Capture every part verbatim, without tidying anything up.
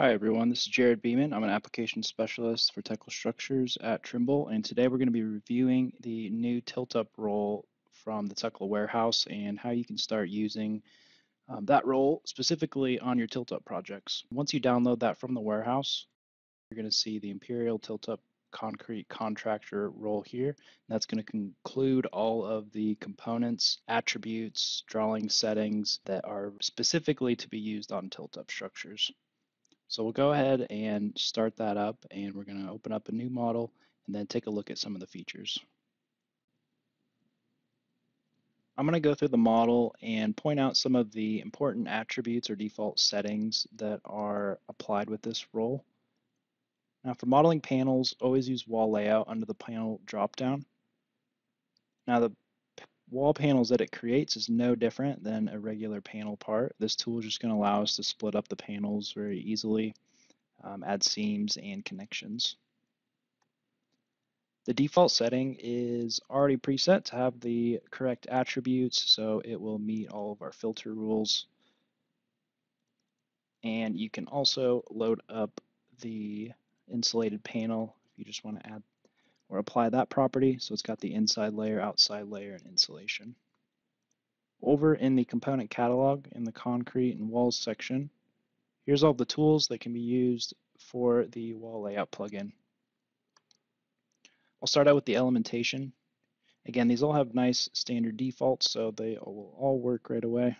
Hi everyone, this is Jared Beeman. I'm an application specialist for Tekla Structures at Trimble, and today we're going to be reviewing the new Tilt-Up role from the Tekla Warehouse and how you can start using um, that role specifically on your Tilt-Up projects. Once you download that from the warehouse, you're going to see the Imperial Tilt-Up Concrete Contractor role here. And that's going to include all of the components, attributes, drawing settings that are specifically to be used on Tilt-Up structures. So we'll go ahead and start that up, and we're going to open up a new model and then take a look at some of the features. I'm going to go through the model and point out some of the important attributes or default settings that are applied with this role. Now for modeling panels, always use wall layout under the panel dropdown. Now the wall panels that it creates is no different than a regular panel part. This tool is just going to allow us to split up the panels very easily, um, add seams and connections. The default setting is already preset to have the correct attributes, so it will meet all of our filter rules. And you can also load up the insulated panel if you just want to add or apply that property. So it's got the inside layer, outside layer, and insulation. Over in the component catalog in the concrete and walls section, here's all the tools that can be used for the wall layout plugin. I'll start out with the elementation. Again, these all have nice standard defaults, so they will all work right away.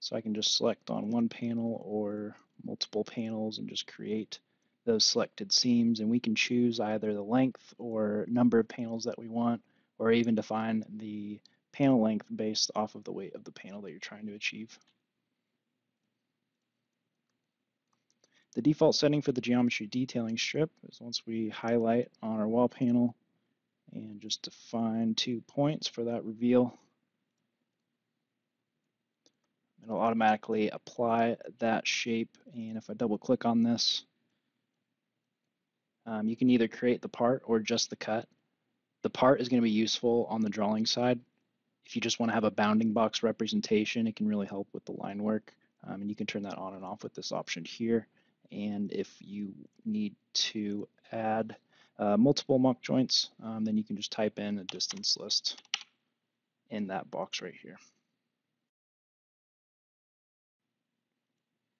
So I can just select on one panel or multiple panels and just create those selected seams, and we can choose either the length or number of panels that we want, or even define the panel length based off of the weight of the panel that you're trying to achieve. The default setting for the geometry detailing strip is once we highlight on our wall panel and just define two points for that reveal. It'll automatically apply that shape, and if I double click on this, Um, you can either create the part or just the cut. The part is going to be useful on the drawing side. If you just want to have a bounding box representation, it can really help with the line work. Um, and you can turn that on and off with this option here. And if you need to add uh, multiple mock joints, um, then you can just type in a distance list in that box right here.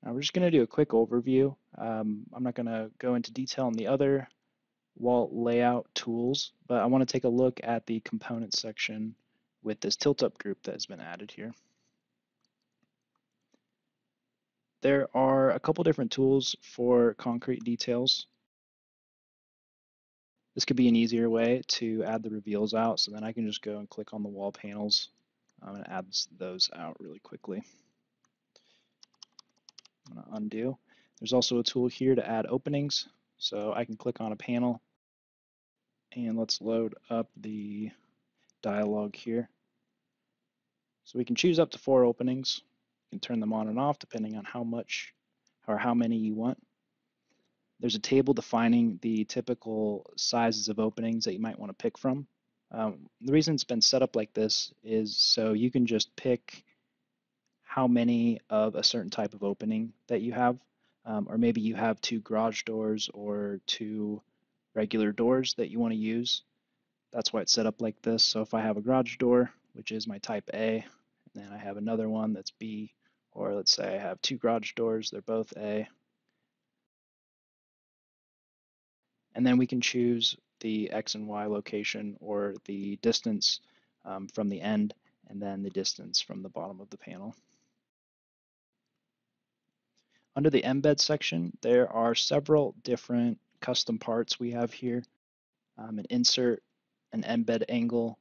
Now we're just going to do a quick overview. Um, I'm not going to go into detail on the other wall layout tools, but I want to take a look at the component section with this tilt-up group that has been added here. There are a couple different tools for concrete details. This could be an easier way to add the reveals out, so then I can just go and click on the wall panels um, and add those out really quickly. I'm going to undo. There's also a tool here to add openings, so I can click on a panel, and let's load up the dialog here. So we can choose up to four openings. You can turn them on and off depending on how much or how many you want. There's a table defining the typical sizes of openings that you might want to pick from. Um, the reason it's been set up like this is so you can just pick how many of a certain type of opening that you have, um, or maybe you have two garage doors or two regular doors that you want to use. That's why it's set up like this. So if I have a garage door, which is my type A, and then I have another one that's B, or let's say I have two garage doors, they're both A. And then we can choose the X and Y location or the distance um, from the end, and then the distance from the bottom of the panel. Under the embed section, there are several different custom parts we have here. Um, an insert, an embed angle,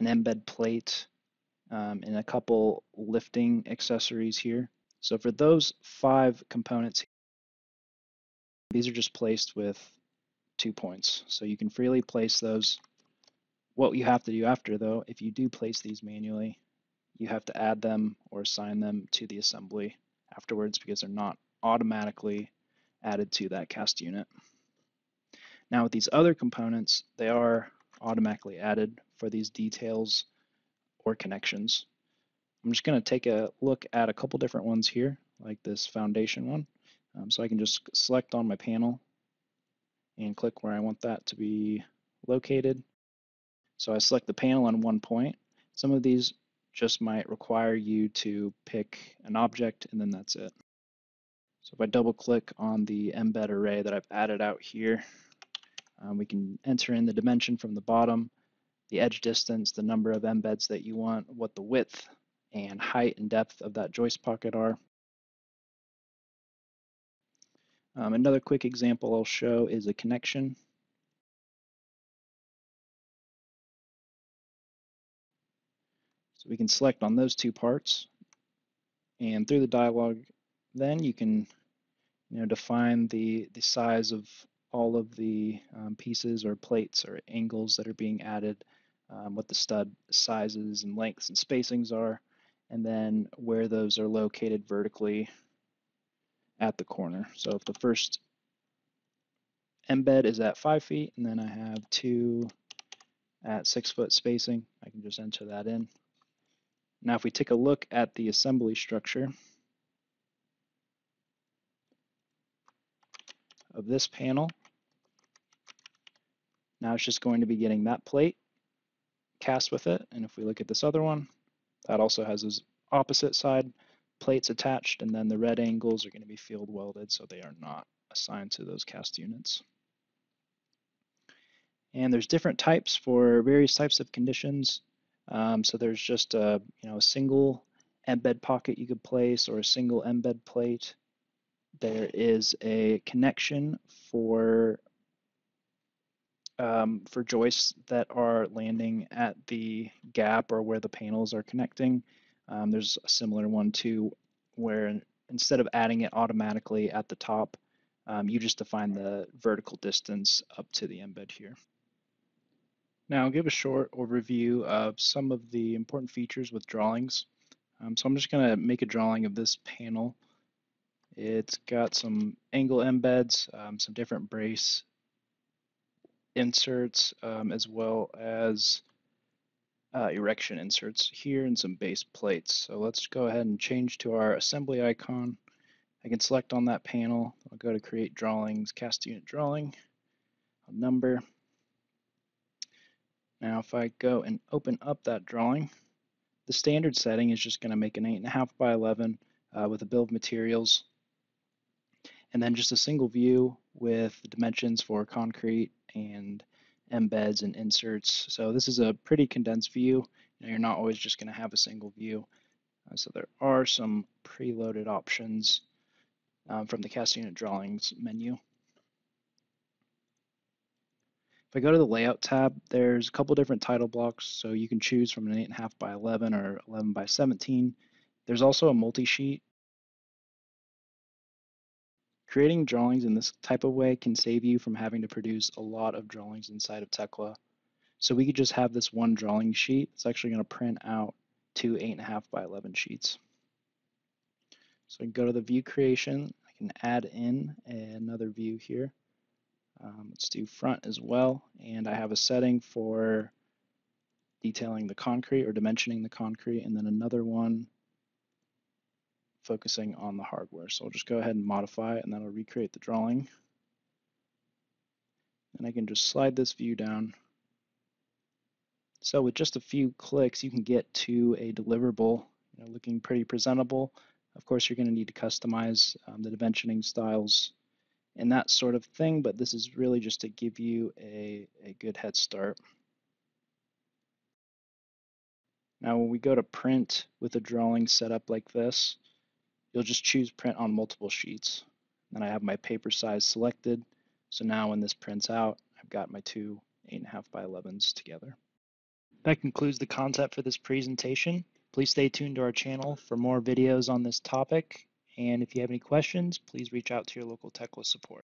an embed plate, um, and a couple lifting accessories here. So for those five components, these are just placed with two points. So you can freely place those. What you have to do after, though, if you do place these manually, you have to add them or assign them to the assembly afterwards, because they're not automatically added to that cast unit. Now with these other components, they are automatically added for these details or connections. I'm just going to take a look at a couple different ones here, like this foundation one. Um, so I can just select on my panel and click where I want that to be located. So I select the panel on one point. Some of these just might require you to pick an object and then that's it. So if I double click on the embed array that I've added out here, um, we can enter in the dimension from the bottom, the edge distance, the number of embeds that you want, what the width and height and depth of that joist pocket are. Um, another quick example I'll show is a connection. So we can select on those two parts, and through the dialog then you can you know, define the, the size of all of the um, pieces or plates or angles that are being added, um, what the stud sizes and lengths and spacings are, and then where those are located vertically at the corner. So if the first embed is at five feet and then I have two at six foot spacing, I can just enter that in. Now if we take a look at the assembly structure of this panel, now it's just going to be getting that plate, cast with it, and if we look at this other one, that also has its opposite side plates attached, and then the red angles are going to be field welded, so they are not assigned to those cast units. And there's different types for various types of conditions. Um, so there's just a you know a single embed pocket you could place, or a single embed plate. There is a connection for um, for joists that are landing at the gap or where the panels are connecting. Um, there's a similar one too, where instead of adding it automatically at the top, um, you just define the vertical distance up to the embed here. Now I'll give a short overview of some of the important features with drawings. Um, so I'm just going to make a drawing of this panel. It's got some angle embeds, um, some different brace inserts, um, as well as Uh, erection inserts here and some base plates. So let's go ahead and change to our assembly icon. I can select on that panel. I'll go to create drawings, cast unit drawing, I'll number. Now if I go and open up that drawing, the standard setting is just going to make an eight and a half by eleven uh, with a bill of materials, and then just a single view with the dimensions for concrete and embeds and inserts. So this is a pretty condensed view. You know, you're not always just going to have a single view. Uh, so there are some preloaded options um, from the cast unit drawings menu. If I go to the layout tab, there's a couple different title blocks. So you can choose from an eight and a half by eleven or eleven by seventeen. There's also a multi-sheet. Creating drawings in this type of way can save you from having to produce a lot of drawings inside of Tekla. So we could just have this one drawing sheet. It's actually going to print out two eight and a half by eleven sheets. So I can go to the view creation. I can add in another view here. Um, let's do front as well. And I have a setting for detailing the concrete or dimensioning the concrete, and then another one focusing on the hardware. So I'll just go ahead and modify it, and that'll recreate the drawing. And I can just slide this view down. So with just a few clicks, you can get to a deliverable, you know, looking pretty presentable. Of course, you're going to need to customize um, the dimensioning styles and that sort of thing, but this is really just to give you a, a good head start. Now, when we go to print with a drawing set up like this, you'll just choose print on multiple sheets. Then I have my paper size selected. So now when this prints out, I've got my two eight and a half by elevens together. That concludes the concept for this presentation. Please stay tuned to our channel for more videos on this topic. And if you have any questions, please reach out to your local Tekla support.